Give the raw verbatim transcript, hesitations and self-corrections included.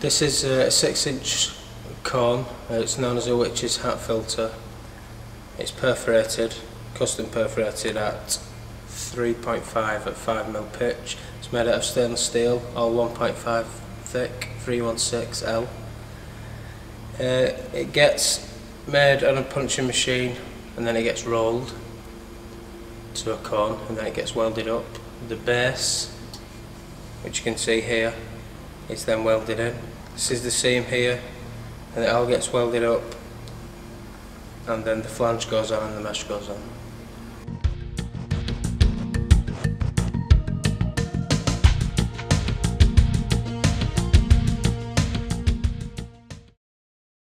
This is a six inch cone, it's known as a witch's hat filter. It's perforated, custom perforated at three point five at five mil pitch. It's made out of stainless steel, all one point five thick, three one six L. Uh, it gets made on a punching machine and then it gets rolled to a cone and then it gets welded up. The base, which you can see here, is then welded in. This is the seam here, and it all gets welded up, and then the flange goes on and the mesh goes on.